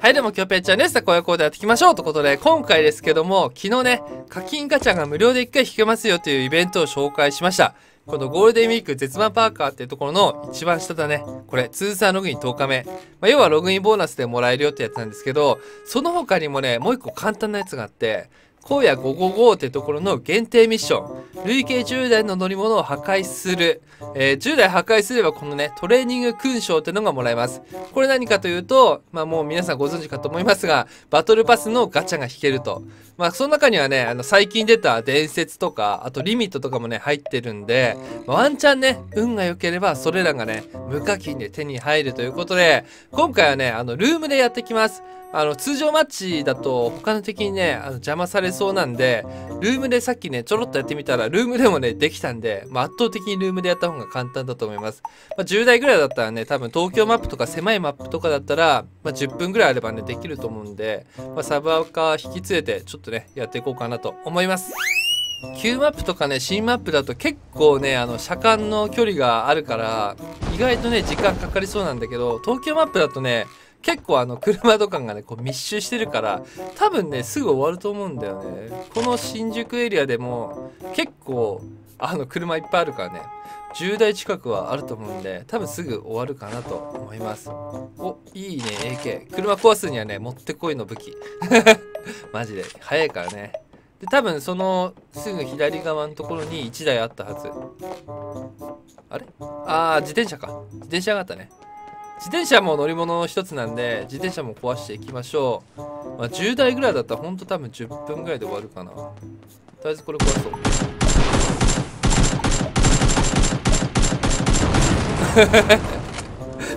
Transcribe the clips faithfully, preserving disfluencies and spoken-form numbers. はい、でもキョペちゃんです。さあ、こういうコーナーやっていきましょうということで、今回ですけども、昨日ね、課金ガチャが無料でいっかい引けますよというイベントを紹介しました。このゴールデンウィーク絶版パーカーっていうところの一番下だね。これ、通算ログインとおかめ。まあ、要はログインボーナスでもらえるよってやつなんですけど、その他にもね、もう一個簡単なやつがあって、荒野ごひゃくごじゅうごってところの限定ミッション。累計じゅうだいの乗り物を破壊する。えー、じゅうだい破壊すればこのね、トレーニング勲章ってのがもらえます。これ何かというと、まあもう皆さんご存知かと思いますが、バトルパスのガチャが引けると。まあその中にはね、あの最近出た伝説とか、あとリミットとかもね、入ってるんで、まあ、ワンチャンね、運が良ければそれらがね、無課金で手に入るということで、今回はね、あの、ルームでやってきます。あの、通常マッチだと他の敵にね、あの邪魔されそうなんで、ルームでさっきね、ちょろっとやってみたら、ルームでもね、できたんで、まあ、圧倒的にルームでやった方が簡単だと思います。まあ、じゅうだいぐらいだったらね、多分東京マップとか狭いマップとかだったら、まあ、じゅっぷんぐらいあればね、できると思うんで、まあ、サブアカ引き連れて、ちょっとね、やっていこうかなと思います。旧マップとかね、新マップだと結構ね、あの、車間の距離があるから、意外とね、時間かかりそうなんだけど、東京マップだとね、結構あの車とかがねこう密集してるから多分ねすぐ終わると思うんだよね。この新宿エリアでも結構あの車いっぱいあるからねじゅうだい近くはあると思うんで多分すぐ終わるかなと思います。お、いいね エーケー 車壊すにはねもってこいの武器マジで速いからね。で多分そのすぐ左側のところにいちだいあったはず。あれ、あー自転車か、自転車があったね。自転車も乗り物の一つなんで、自転車も壊していきましょう。まあ、じゅうだいぐらいだったらほんと多分じゅっぷんぐらいで終わるかな。とりあえずこれ壊そう。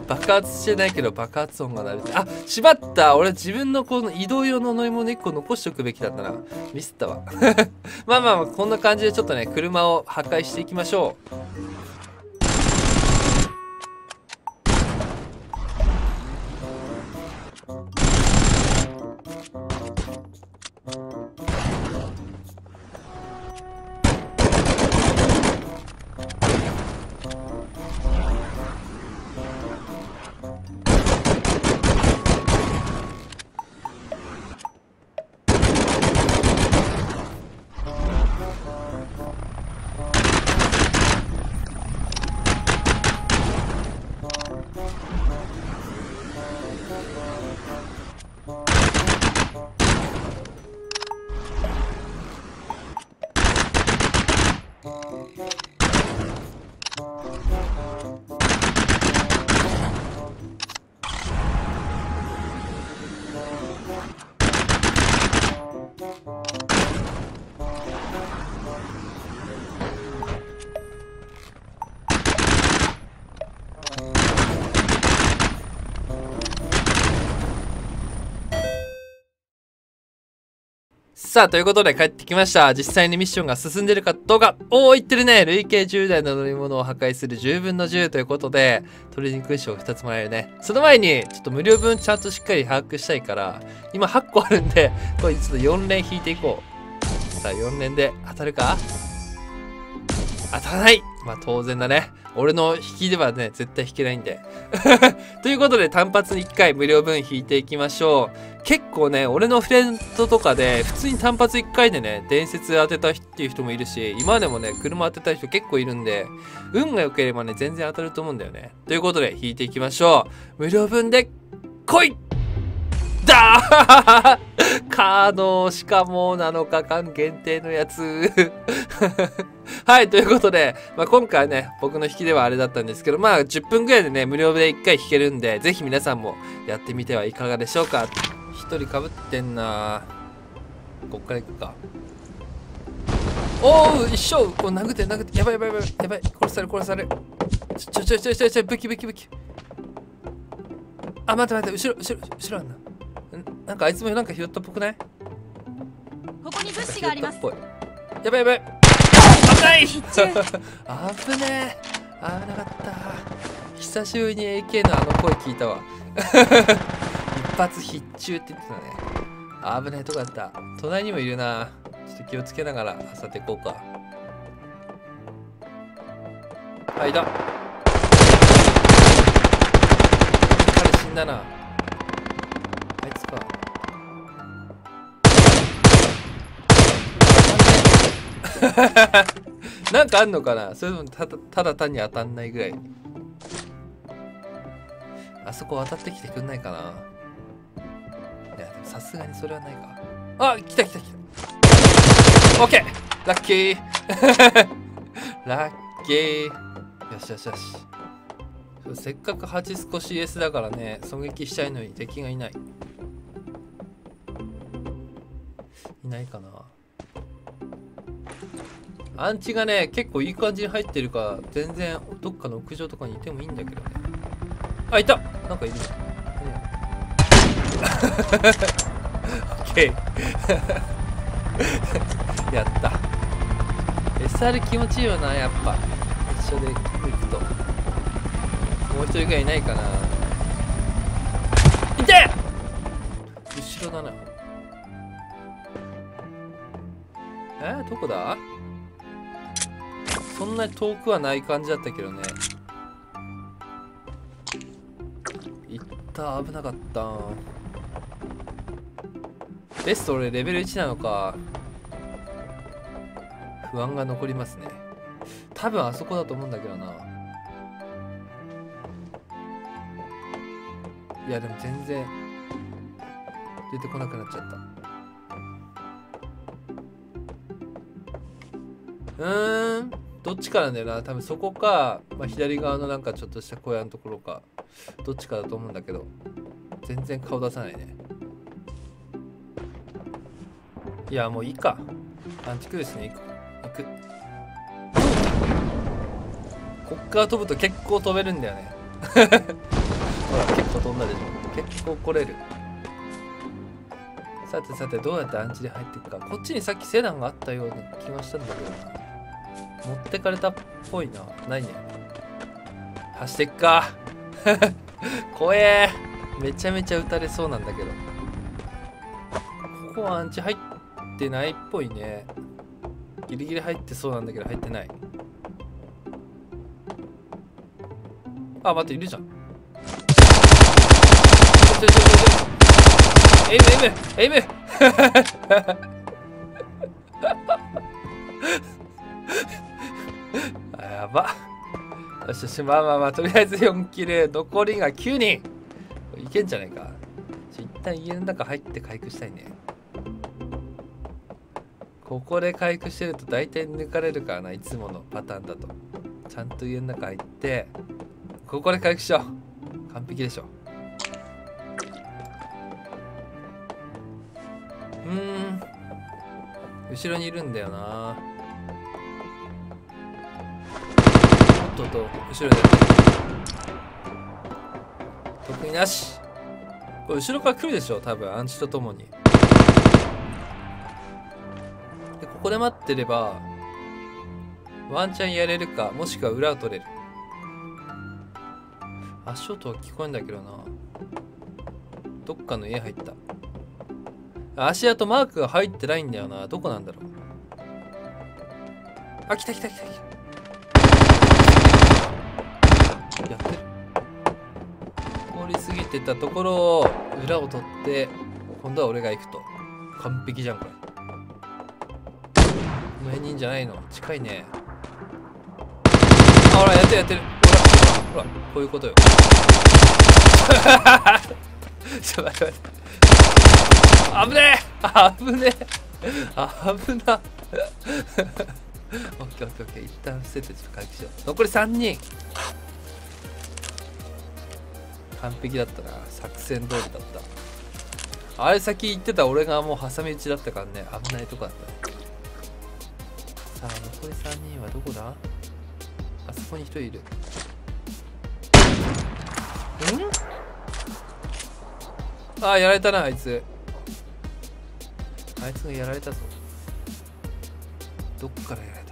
爆発してないけど爆発音が鳴る。あ、しまった!俺自分のこの移動用の乗り物いっこ残しておくべきだったな。ミスったわ。まあまあまあ、こんな感じでちょっとね、車を破壊していきましょう。さあ、ということで帰ってきました。実際にミッションが進んでるかどうか。おー、いってるね。累計じゅうだいの乗り物を破壊するじゅうぶんのじゅうということで、トレーニング勲章をふたつもらえるね。その前に、ちょっと無料分ちゃんとしっかり把握したいから、今はっこあるんで、これちょっとよんれん引いていこう。さあ、よんれんで当たるか?当たらない!まあ当然だね。俺の引きではね、絶対引けないんで。ということで、単発いっかい無料分引いていきましょう。結構ね、俺のフレンドとかで、普通に単発いっかいでね、伝説当てた人っていう人もいるし、今でもね、車当てた人結構いるんで、運が良ければね、全然当たると思うんだよね。ということで、引いていきましょう。無料分で、来い!だーカード、しかもなのかかん限定のやつ。はい、ということで、まあ、今回はね、僕の引きではあれだったんですけど、まあ、じゅっぷんくらいでね、無料でいっかい引けるんで、ぜひ皆さんもやってみてはいかがでしょうか。ひとりかぶってんな。こっから行くか。おー、一生こう殴って殴って、やばいやばいやばい、やばい、殺される殺される。ちょちょちょちょちょちょ、武器武器武器。あ、待って待って、後ろ、後ろ、後ろあんな。なんかあいつもなんか拾ったっぽくない?ここに物資があります。やばいやばい。危ない危ねえ。危なかった。久しぶりに エーケー のあの声聞いたわ。一発必中って言ってたね。危ないとこだった。隣にもいるな。ちょっと気をつけながらあさっていこうか。あ、いた。彼死んだな。なんかあんのかな、それともただ、ただ単に当たんないぐらい。あそこ渡ってきてくんないかな。いや、でもさすがにそれはないか。あ、来た来た来た。オッケー、ラッキー。ラッキー。よしよしよし。せっかくはち少し エス だからね、狙撃したいのに敵がいない。いないかな。アンチがね、結構いい感じに入ってるから、全然どっかの屋上とかにいてもいいんだけどね。あ、いた！なんかいるじゃん。オッケー。やった。エスアール 気持ちいいよな、やっぱ。一緒で行くと。もう一人ぐらいいないかな。いて！後ろだな。えー、どこだ？そんなに遠くはない感じだったけどね。いったー、危なかったー。ベスト俺レベルいちなのか。不安が残りますね。多分あそこだと思うんだけどな。いやでも全然出てこなくなっちゃった。うーん、どっちからだよな。多分そこか、まあ、左側のなんかちょっとした小屋のところか、どっちかだと思うんだけど、全然顔出さないね。いやもういいか、アンチクルスに行く。行くこっから飛ぶと結構飛べるんだよね。ほら結構飛んだでしょ。結構来れる。さてさて、どうやってアンチで入っていくか。こっちにさっきセダンがあったような気がしたんだけどな。持ってかれたっぽいな。ないね。走ってっか。怖え。めちゃめちゃ撃たれそうなんだけど。ここはアンチ入ってないっぽいね。ギリギリ入ってそうなんだけど、入ってない。あ、待って、いるじゃん。エイムエイムエイム。やば。よしよし、まあまあまあ、とりあえずよんキル、残りがきゅうにん。いけんじゃないか。一旦家の中入って回復したいね。ここで回復してると大体抜かれるからな、いつものパターンだと。ちゃんと家の中入ってここで回復しよう。完璧でしょ。うーん、後ろにいるんだよな。おっとっと、後ろで特になし。これ後ろから来るでしょ多分、アンチとともに。でここで待ってればワンチャンやれるか、もしくは裏を取れる。足音は聞こえんだけどな。どっかの家入った。足跡マークが入ってないんだよな。どこなんだろう。あ、来た来た来た来た。やってる。通り過ぎてたところを裏を取って、今度は俺が行くと。完璧じゃんこれ。この辺にいいんじゃないの。近いね。あ、ほらやってるやってる。ほらほら、こういうことよ。ちょっと待って待って、危ねえ危ねえ危な。オッケーオッケーオッケー。一旦伏せてちょっと回避しよう。残りさんにん。完璧だったな。作戦通りだった。あれ先行ってた俺がもう挟み撃ちだったからね。危ないとこだったね。さあ残りさんにんはどこだ。あそこにひとりいる。ん、ああやられたな。あいつあいつがやられたぞ。どっからやられ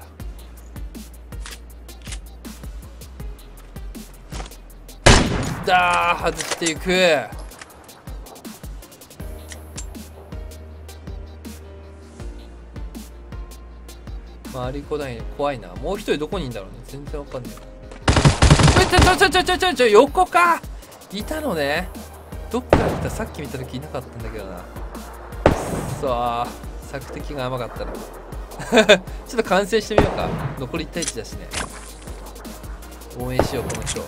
た。だー、外していく。周りこないね。怖いな。もう一人どこにいんだろうね。全然わかんない。ちょちょちょちょちょちょ、横かいたのね。どっから来た。さっき見た時いなかったんだけどな。そう、索敵が甘かったな。ちょっと完成してみようか。残りいち対いちだしね。応援しよう、この人。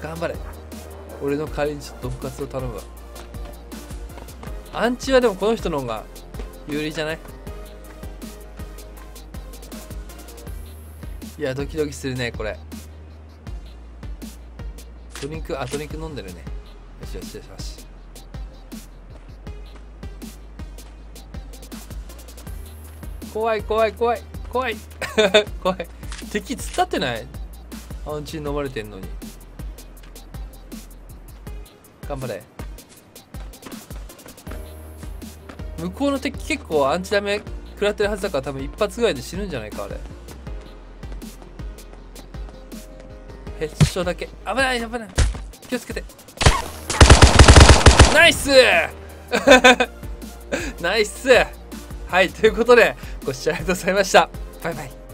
頑張れ。俺の代わりにちょっと復活を頼むわ。アンチはでもこの人の方が有利じゃない？いや、ドキドキするね、これ。ドリンク、あ、ドリンク飲んでるね。よしよしよしよし。怖い怖い怖い怖い怖い。敵突っ立ってない？アンチに飲まれてんのに。頑張れ。向こうの敵結構アンチダメ食らってるはずだから、多分一発ぐらいで死ぬんじゃないか。あれヘッドショットだけ。危ない危ない、気をつけて。ナイスナイス。はい、ということでご視聴ありがとうございました。バイバイ。